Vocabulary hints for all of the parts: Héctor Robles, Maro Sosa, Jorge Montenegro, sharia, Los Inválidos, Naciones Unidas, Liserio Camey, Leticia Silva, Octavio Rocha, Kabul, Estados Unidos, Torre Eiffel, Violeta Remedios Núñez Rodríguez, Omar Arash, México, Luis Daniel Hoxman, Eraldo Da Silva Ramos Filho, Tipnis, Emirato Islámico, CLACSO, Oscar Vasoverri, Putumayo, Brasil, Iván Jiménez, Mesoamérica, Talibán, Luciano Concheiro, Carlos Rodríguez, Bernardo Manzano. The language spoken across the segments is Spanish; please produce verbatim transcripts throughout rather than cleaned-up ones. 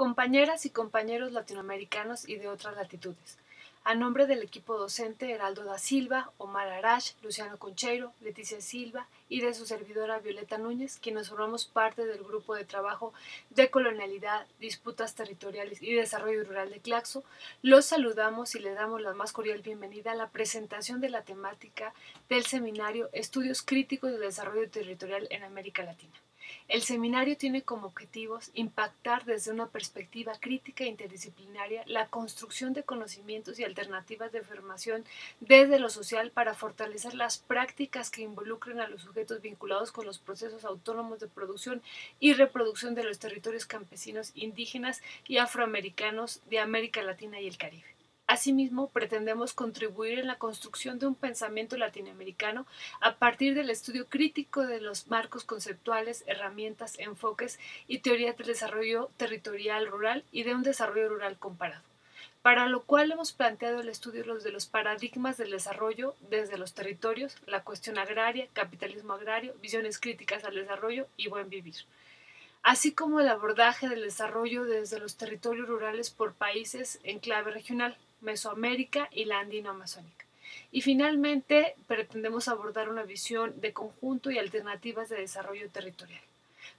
compañeras y compañeros latinoamericanos y de otras latitudes. A nombre del equipo docente Eraldo Da Silva, Omar Arash, Luciano Concheiro, Leticia Silva y de su servidora Violeta Núñez, quienes formamos parte del grupo de trabajo de colonialidad, disputas territoriales y desarrollo rural de CLACSO, los saludamos y les damos la más cordial bienvenida a la presentación de la temática del seminario Estudios Críticos del Desarrollo Territorial en América Latina. El seminario tiene como objetivos impactar desde una perspectiva crítica e interdisciplinaria la construcción de conocimientos y alternativas de formación desde lo social para fortalecer las prácticas que involucren a los sujetos vinculados con los procesos autónomos de producción y reproducción de los territorios campesinos, indígenas y afroamericanos de América Latina y el Caribe. Asimismo, pretendemos contribuir en la construcción de un pensamiento latinoamericano a partir del estudio crítico de los marcos conceptuales, herramientas, enfoques y teorías del desarrollo territorial rural y de un desarrollo rural comparado, para lo cual hemos planteado el estudio de los paradigmas del desarrollo desde los territorios, la cuestión agraria, capitalismo agrario, visiones críticas al desarrollo y buen vivir, así como el abordaje del desarrollo desde los territorios rurales por países en clave regional, Mesoamérica y la andino-amazónica. Y finalmente, pretendemos abordar una visión de conjunto y alternativas de desarrollo territorial.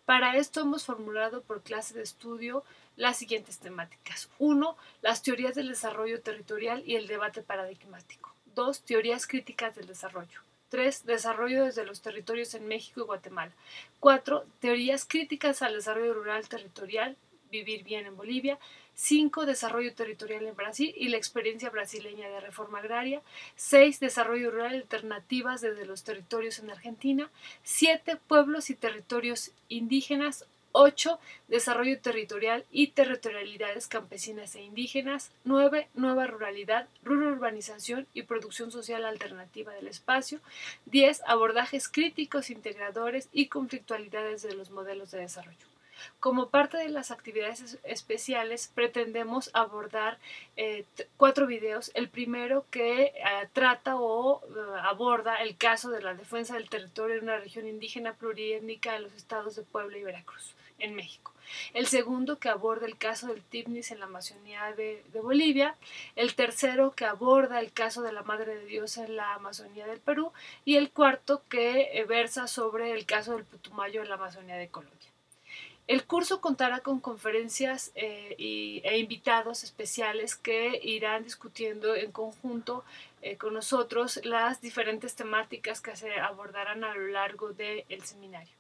Para esto hemos formulado por clase de estudio las siguientes temáticas. uno. Las teorías del desarrollo territorial y el debate paradigmático. dos. Teorías críticas del desarrollo. tres. Desarrollo desde los territorios en México y Guatemala. cuatro. Teorías críticas al desarrollo rural territorial. Vivir bien en Bolivia. cinco. Desarrollo territorial en Brasil y la experiencia brasileña de reforma agraria. seis. Desarrollo rural alternativas desde los territorios en Argentina. siete. Pueblos y territorios indígenas. ocho. Desarrollo territorial y territorialidades campesinas e indígenas. nueve. Nueva ruralidad, ruralización y producción social alternativa del espacio. diez. Abordajes críticos, integradores y conflictualidades de los modelos de desarrollo. Como parte de las actividades especiales, pretendemos abordar eh, cuatro videos. El primero que eh, trata o eh, aborda el caso de la defensa del territorio en una región indígena pluriétnica en los estados de Puebla y Veracruz, en México. El segundo que aborda el caso del Tipnis en la Amazonía de, de Bolivia. El tercero que aborda el caso de la Madre de Dios en la Amazonía del Perú. Y el cuarto que eh, versa sobre el caso del Putumayo en la Amazonía de Colombia. El curso contará con conferencias eh, y, e invitados especiales que irán discutiendo en conjunto eh, con nosotros las diferentes temáticas que se abordarán a lo largo del seminario.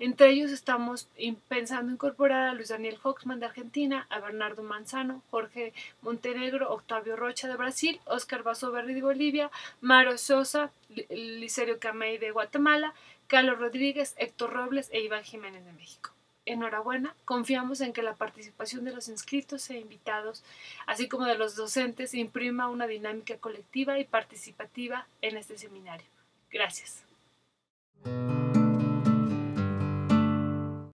Entre ellos estamos pensando incorporar a Luis Daniel Hoxman de Argentina, a Bernardo Manzano, Jorge Montenegro, Octavio Rocha de Brasil, Oscar Vasoverri de Bolivia, Maro Sosa, Liserio Camey de Guatemala, Carlos Rodríguez, Héctor Robles e Iván Jiménez de México. Enhorabuena, confiamos en que la participación de los inscritos e invitados, así como de los docentes, imprima una dinámica colectiva y participativa en este seminario. Gracias.